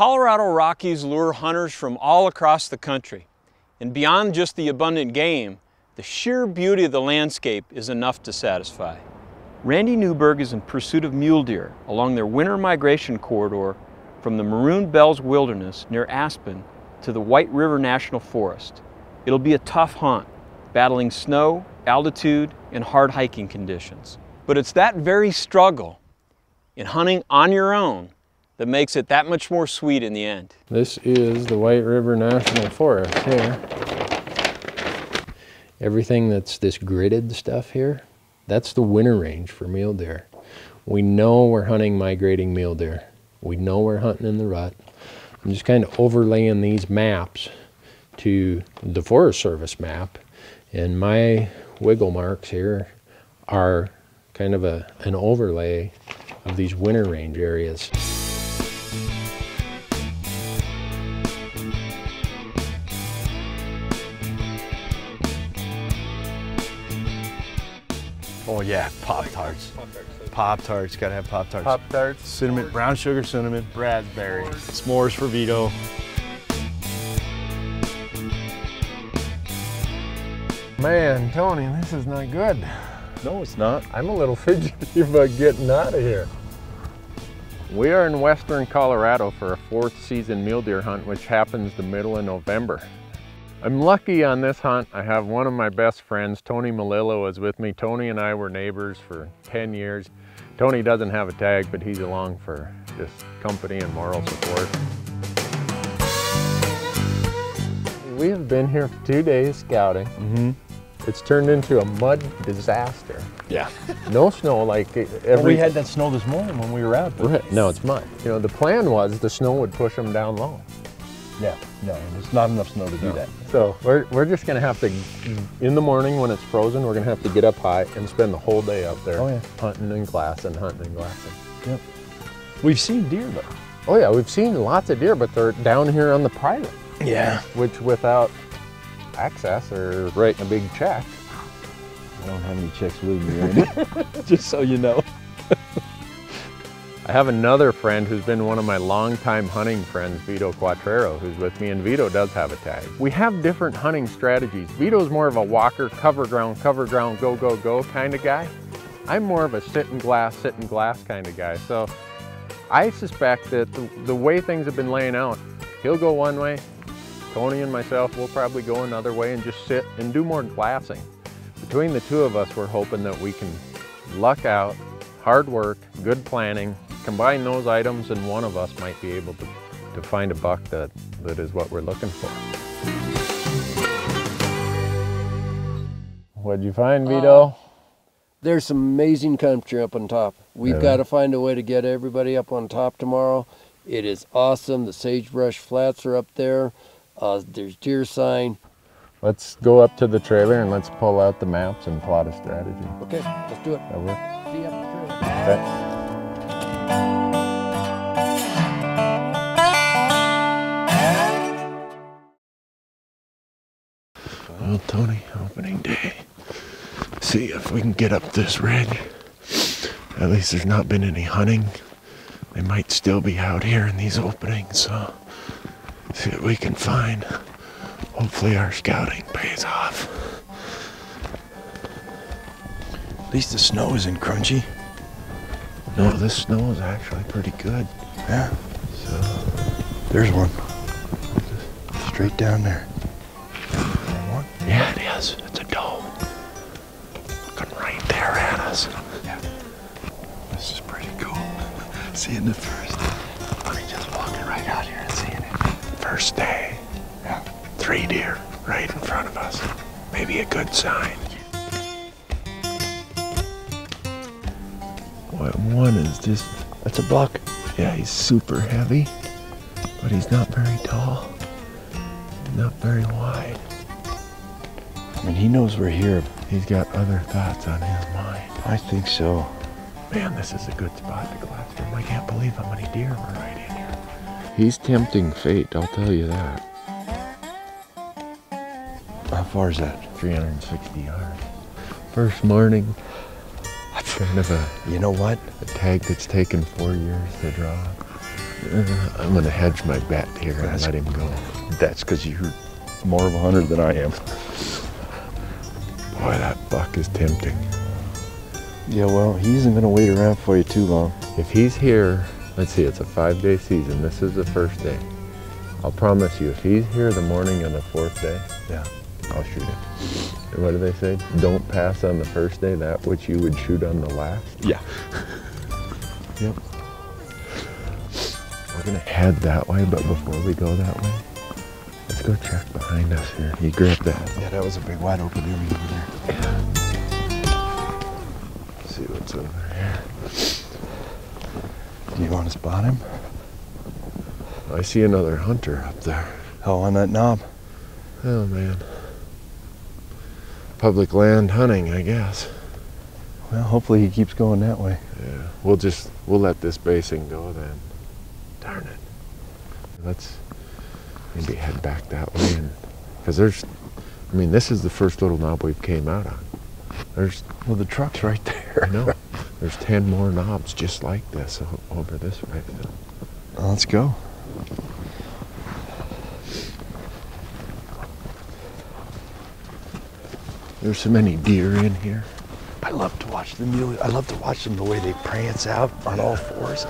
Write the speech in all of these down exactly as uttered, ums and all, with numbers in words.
Colorado Rockies lure hunters from all across the country. And beyond just the abundant game, the sheer beauty of the landscape is enough to satisfy. Randy Newberg is in pursuit of mule deer along their winter migration corridor from the Maroon Bells Wilderness near Aspen to the White River National Forest. It'll be a tough hunt, battling snow, altitude, and hard hiking conditions. But it's that very struggle in hunting on your own that makes it that much more sweet in the end. This is the White River National Forest here. Everything that's this gridded stuff here, that's the winter range for mule deer. We know we're hunting migrating mule deer. We know we're hunting in the rut. I'm just kind of overlaying these maps to the Forest Service map, and my wiggle marks here are kind of a, an overlay of these winter range areas. Oh yeah, Pop-Tarts. Pop-Tarts, gotta have Pop-Tarts. Pop-Tarts. Cinnamon, s'mores. Brown sugar cinnamon, raspberry. S'mores. S'mores for Vito. Man, Tony, this is not good. No, it's not. I'm a little fidgety about getting out of here. We are in western Colorado for a fourth season mule deer hunt, which happens the middle of November. I'm lucky on this hunt. I have one of my best friends, Tony Melillo, is with me. Tony and I were neighbors for ten years. Tony doesn't have a tag, but he's along for just company and moral support. We have been here for two days scouting. Mm-hmm. It's turned into a mud disaster. Yeah. No snow like every... Well, we had that snow this morning when we were out there. Right. No, it's mud. You know, the plan was the snow would push them down low. Yeah, no, there's not enough snow to do no. that. So we're, we're just gonna have to, in the morning when it's frozen, we're gonna have to get up high and spend the whole day up there. Oh, yeah. Hunting and glassing, hunting and glassing. Yep. We've seen deer though. Oh yeah, we've seen lots of deer, but they're down here on the private. Yeah. Which without access or writing a big check. I don't have any checks with me, Randy. Just so you know. I have another friend who's been one of my longtime hunting friends, Vito Quatrero, who's with me, and Vito does have a tag. We have different hunting strategies. Vito's more of a walker, cover ground, cover ground, go, go, go kind of guy. I'm more of a sit and glass, sit and glass kind of guy. So I suspect that the, the way things have been laying out, he'll go one way, Tony and myself will probably go another way and just sit and do more glassing. Between the two of us, we're hoping that we can luck out, hard work, good planning, combine those items, and one of us might be able to, to find a buck that, that is what we're looking for. What'd you find, Vito? Uh, there's some amazing country up on top. We've really? got to find a way to get everybody up on top tomorrow. It is awesome. The sagebrush flats are up there. Uh, there's deer sign. Let's go up to the trailer and let's pull out the maps and plot a strategy. Okay, let's do it. That works. See you up the trailer. Thanks. Well, Tony, opening day. See if we can get up this ridge. At least there's not been any hunting. They might still be out here in these openings, so see what we can find. Hopefully our scouting pays off. At least the snow isn't crunchy. No, this snow is actually pretty good. Yeah. So there's one. Straight down there. Yeah, it is. It's a doe. Looking right there at us. Yeah. This is pretty cool. Seeing it first. I mean, just walking right out here and seeing it. First day. Yeah. Three deer right in front of us. Maybe a good sign. What one is just... That's a buck. Yeah, he's super heavy, but he's not very tall. Not very wide. I mean, he knows we're here. He's got other thoughts on his mind. I think so. Man, this is a good spot to glass from. I can't believe how many deer were right in here. He's tempting fate, I'll tell you that. How far is that? three hundred sixty yards. First morning, kind of a... You know what? A tag that's taken four years to draw. Uh, I'm gonna hedge my bet here that's, and let him go. That's because you're more of a hunter than I am. Boy, that buck is tempting. Yeah, well, he isn't gonna wait around for you too long. If he's here, let's see, it's a five-day season. This is the first day. I'll promise you, if he's here the morning on the fourth day, yeah, I'll shoot him. What do they say? Don't pass on the first day that which you would shoot on the last. Yeah. Yep. We're gonna head that way, but before we go that way, let's go check behind us here. You grab that. Yeah, that was a big wide open area over there. Yeah. Let's see what's over here. Do you want to spot him? I see another hunter up there. Oh, on that knob. Oh man. Public land hunting, I guess. Well, hopefully he keeps going that way. Yeah, we'll just, we'll let this basin go then. Darn it. Let's maybe head back that way, and because there's, I mean, this is the first little knob we've came out on. There's, well, the truck's right there. I know. There's ten more knobs just like this over this way. Well, let's go. There's so many deer in here. I love to watch the mule. I love to watch them the way they prance out on all fours.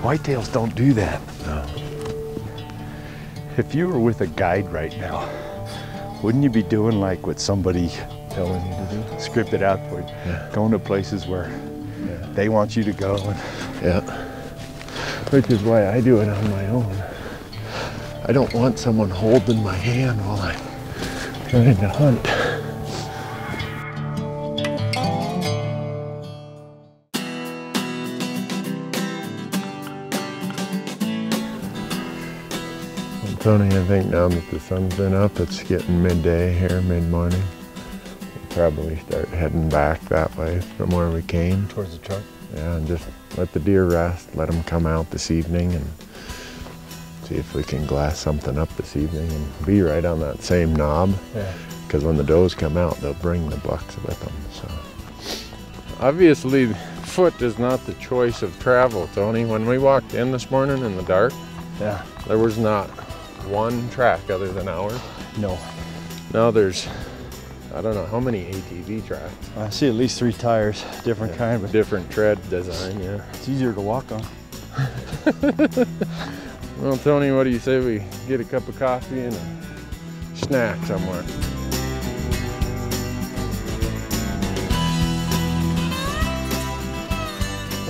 Whitetails don't do that. No. If you were with a guide right now, wouldn't you be doing like what somebody telling you to do? Scripted out for you. Yeah. Going to places where yeah. they want you to go. And yeah. Which is why I do it on my own. I don't want someone holding my hand while I'm trying to hunt. Tony, I think now that the sun's been up, it's getting midday here, mid-morning. We'll probably start heading back that way from where we came. Towards the truck? Yeah, and just let the deer rest, let them come out this evening and see if we can glass something up this evening and be right on that same knob. Yeah. Because when the does come out, they'll bring the bucks with them, so. Obviously, foot is not the choice of travel, Tony. When we walked in this morning in the dark, yeah, there was not one track other than ours. No. Now there's, I don't know how many A T V tracks. I see at least three tires, different yeah, kind. But different tread design, yeah. It's easier to walk on. Well, Tony, what do you say we get a cup of coffee and a snack somewhere?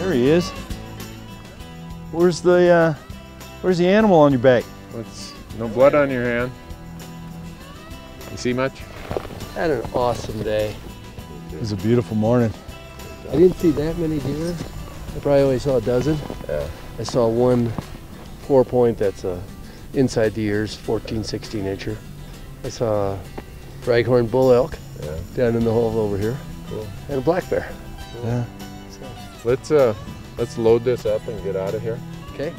There he is. Where's the, uh, where's the animal on your back? What's, no blood on your hand. You see much? Had an awesome day. It was a beautiful morning. I didn't see that many deer. I probably only saw a dozen. Yeah. I saw one four point that's uh, inside the ears, fourteen, sixteen incher. I saw a raghorn bull elk yeah. down in the hole over here. Cool. And a black bear. Cool. Yeah. So. Let's, uh, let's load this up and get out of here. Okay.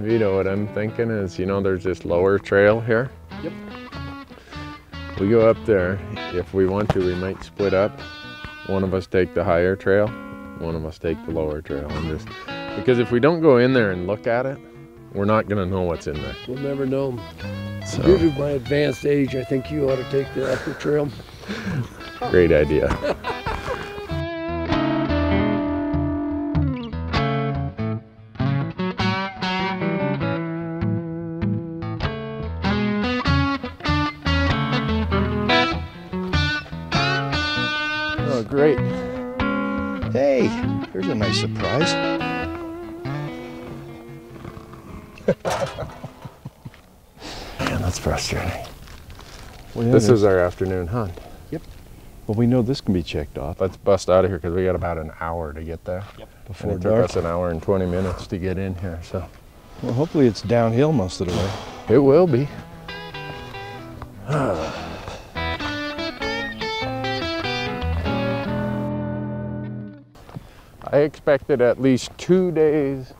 Vito, what I'm thinking is, you know, there's this lower trail here. Yep. We go up there. If we want to, we might split up. One of us take the higher trail, one of us take the lower trail. And just, because if we don't go in there and look at it, we're not going to know what's in there. We'll never know. So. Due to my advanced age, I think you ought to take the upper trail. Great idea. Great. Hey, here's a nice surprise. Man, that's frustrating. Well, this is our afternoon hunt. Yep. Well, we know this can be checked off. Let's bust out of here because we got about an hour to get there. Yep. Before and it dark. Took us an hour and twenty minutes to get in here. So. Well, hopefully it's downhill most of the way. It will be. I expected at least two days,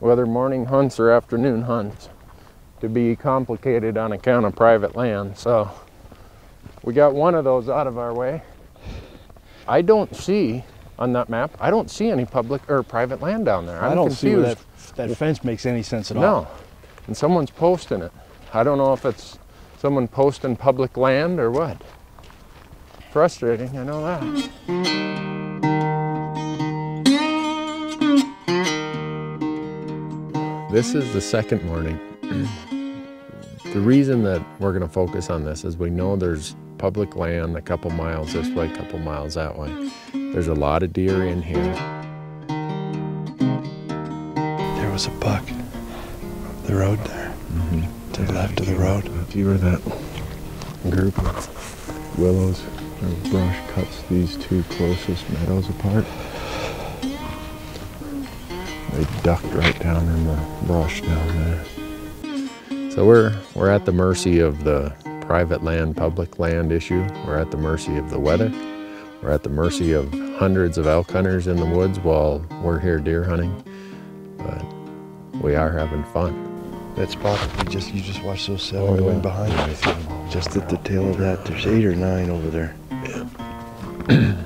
whether morning hunts or afternoon hunts, to be complicated on account of private land. So we got one of those out of our way. I don't see on that map, I don't see any public or private land down there. I'm I don't confused. see where that, that fence makes any sense at all. No, and someone's posting it. I don't know if it's someone posting public land or what. Frustrating, I know that. This is the second morning. The reason that we're gonna focus on this is we know there's public land a couple miles this way, a couple miles that way. There's a lot of deer in here. There was a buck up the road there, mm-hmm. to the left of the road. If you were that group of willows or brush cuts these two closest meadows apart, they ducked right down in the brush down there. So we're, we're at the mercy of the private land, public land issue. We're at the mercy of the weather. We're at the mercy of hundreds of elk hunters in the woods while we're here deer hunting. But we are having fun. That spot that we just, you just watched those seven oh, going yeah. behind yeah. Just at the tail of that, there's eight or nine over there. Yeah.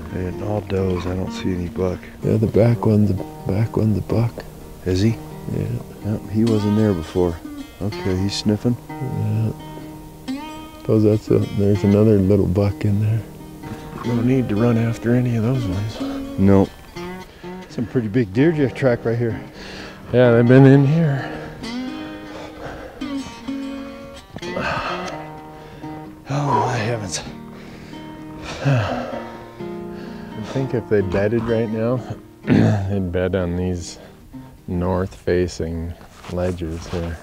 And all does, I don't see any buck. Yeah, the back one, the back one, the buck. Is he? Yeah. Yep, he wasn't there before. Okay, he's sniffing. Yeah. Suppose that's a, there's another little buck in there. No need to run after any of those ones. Nope. Some pretty big deer track right here. Yeah, they've been in here. Oh my heavens. I think if they bedded right now, they'd bed on these north-facing ledges here.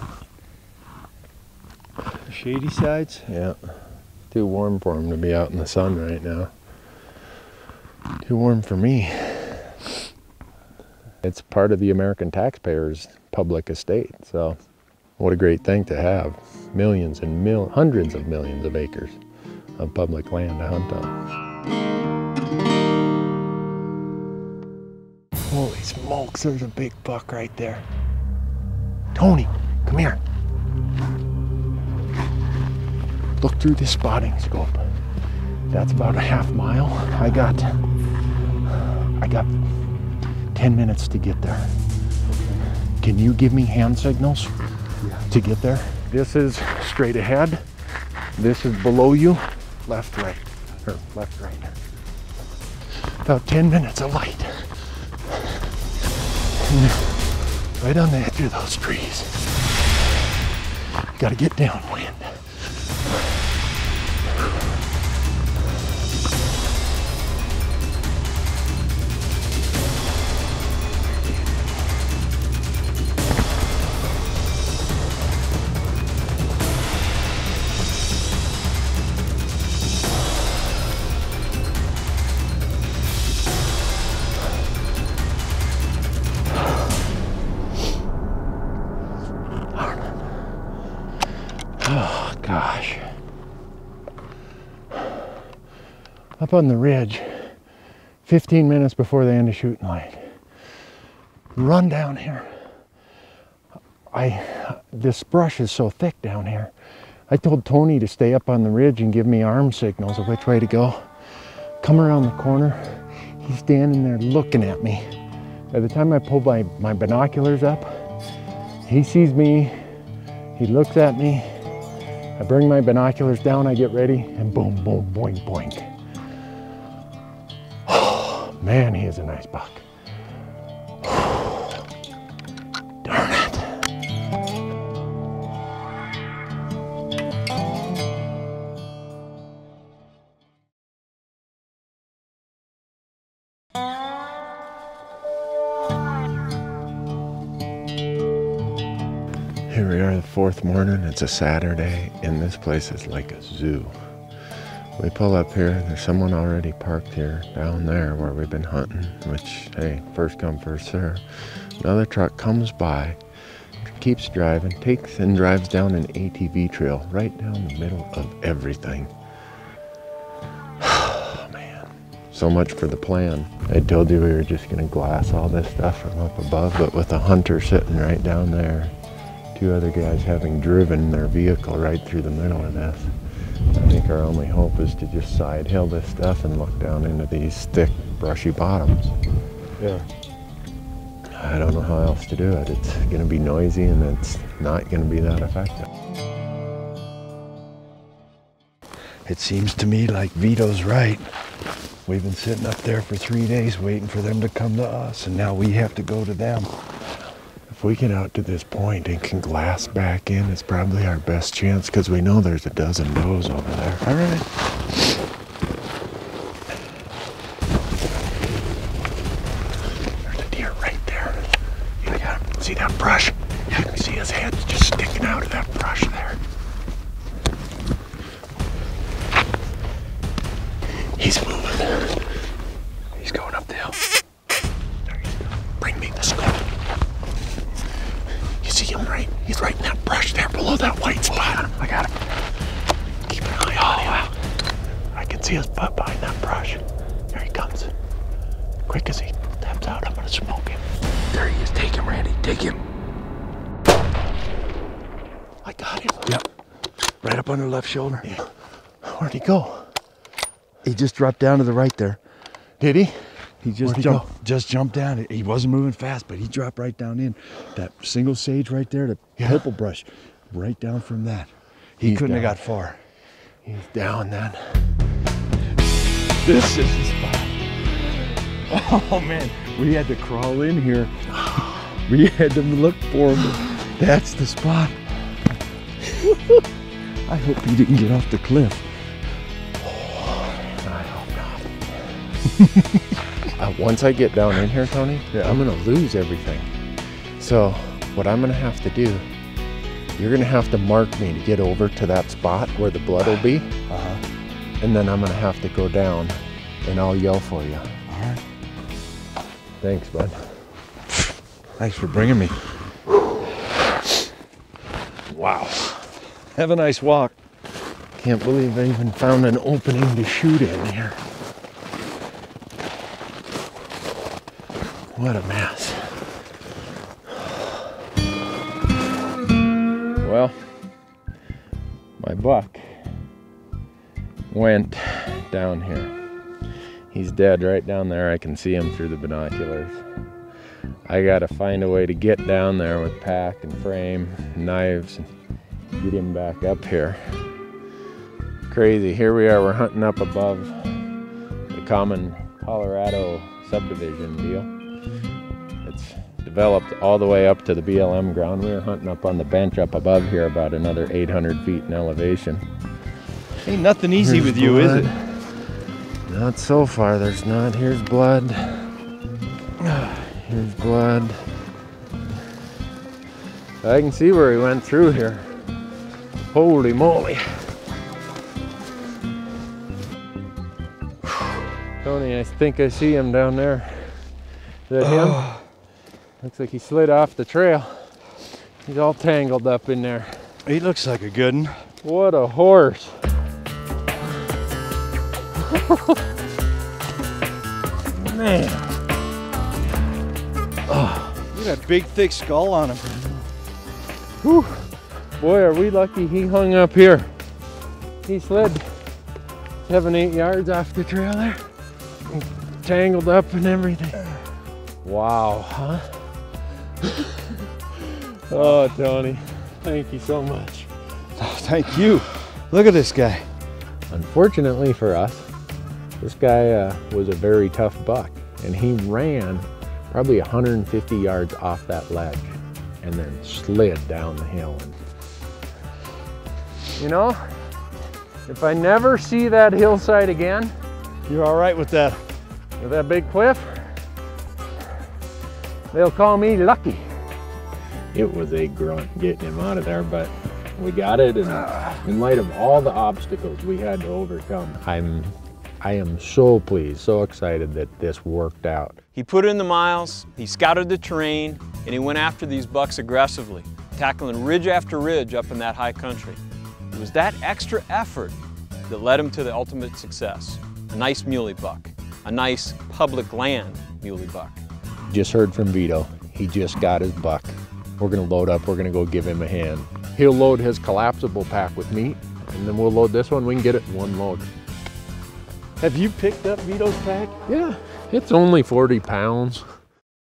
The shady sides? Yeah. Too warm for them to be out in the sun right now. Too warm for me. It's part of the American taxpayers' public estate, so what a great thing to have. Millions and mil- hundreds of millions of acres of public land to hunt on. Holy smokes, there's a big buck right there. Tony, come here. Look through this spotting scope. That's about a half mile. I got, I got ten minutes to get there. Can you give me hand signals yeah. to get there? This is straight ahead. This is below you. Left, right, or left, right. About ten minutes of light. Right on the edge of those trees. Gotta get downwind. Up on the ridge, fifteen minutes before the end of shooting light. Run down here. I, this brush is so thick down here. I told Tony to stay up on the ridge and give me arm signals of which way to go. Come around the corner. He's standing there looking at me. By the time I pulled my, my binoculars up, he sees me, he looks at me. I bring my binoculars down, I get ready, and boom, boom, boing, boing. Man, he is a nice buck. Darn it. Here we are, the fourth morning. It's a Saturday, and this place is like a zoo. We pull up here, there's someone already parked here, down there where we've been hunting, which, hey, first come, first serve. Another truck comes by, keeps driving, takes and drives down an A T V trail right down the middle of everything. Oh, man. so much for the plan. I told you we were just gonna glass all this stuff from up above, but with a hunter sitting right down there, two other guys having driven their vehicle right through the middle of this, I think our only hope is to just side hill this stuff and look down into these thick, brushy bottoms. Yeah. I don't know how else to do it. It's gonna be noisy and it's not gonna be that effective. It seems to me like Vito's right. We've been sitting up there for three days waiting for them to come to us, and now we have to go to them. If we get out to this point and can glass back in, it's probably our best chance because we know there's a dozen does over there. All right. There's a deer right there. You got him. See that brush? You can see his head just sticking out of that brush there. He's moving. He's going up the hill. There he's going. Bring me the scope. You see him right? He's right in that brush there below that white spot. I got him. Keep an eye on him. I can see his butt behind that brush. There he comes. Quick as he taps out, I'm gonna smoke him. There he is. Take him, Randy. Take him. I got him. Yep. Right up on her left shoulder. Yeah. Where'd he go? He just dropped down to the right there. Did he? He just jumped, he just jumped down. He wasn't moving fast, but he dropped right down in. That single sage right there, the yeah. purple brush, right down from that. He He's couldn't down. have got far. He's down then. This is the spot. Oh man, we had to crawl in here. We had to look for him. That's the spot. I hope he didn't get off the cliff. uh, once I get down in here, Tony, yeah. I'm gonna lose everything. So what I'm gonna have to do, you're gonna have to mark me to get over to that spot where the blood will be, uh-huh. and then I'm gonna have to go down, and I'll yell for you. All right. Thanks, bud. Thanks for bringing me. Wow. Have a nice walk. Can't believe I even found an opening to shoot in here. What a mess. Well, my buck went down here. He's dead right down there. I can see him through the binoculars. I gotta find a way to get down there with pack and frame, and knives, and get him back up here. Crazy. Here we are. We're hunting up above the common Colorado subdivision deal. It's developed all the way up to the B L M ground. We were hunting up on the bench up above here about another eight hundred feet in elevation. Ain't nothing easy with you, is it? Not so far, there's not. Here's blood. Here's blood. I can see where he went through here. Holy moly. Tony, I think I see him down there. Is that him? Oh. Looks like he slid off the trail. He's all tangled up in there. He looks like a good one. What a horse. Man. Oh. Look at that big thick skull on him. Whew. Boy, are we lucky he hung up here. He slid seven, eight yards off the trail there. Tangled up and everything. Wow, huh? Oh, Tony, thank you so much. Oh, thank you. Look at this guy. Unfortunately for us, this guy uh, was a very tough buck, and he ran probably one hundred fifty yards off that ledge and then slid down the hill. And, you know, if I never see that hillside again. You're all right with that? With that big cliff? They'll call me lucky. It was a grunt getting him out of there, but we got it. And in light of all the obstacles we had to overcome, I'm, I am so pleased, so excited that this worked out. He put in the miles, he scouted the terrain, and he went after these bucks aggressively, tackling ridge after ridge up in that high country. It was that extra effort that led him to the ultimate success, a nice muley buck. a nice public land muley buck. Just heard from Vito. He just got his buck. We're gonna load up, we're gonna go give him a hand. He'll load his collapsible pack with meat, and then we'll load this one. We can get it in one load. Have you picked up Vito's pack? Yeah, it's only forty pounds.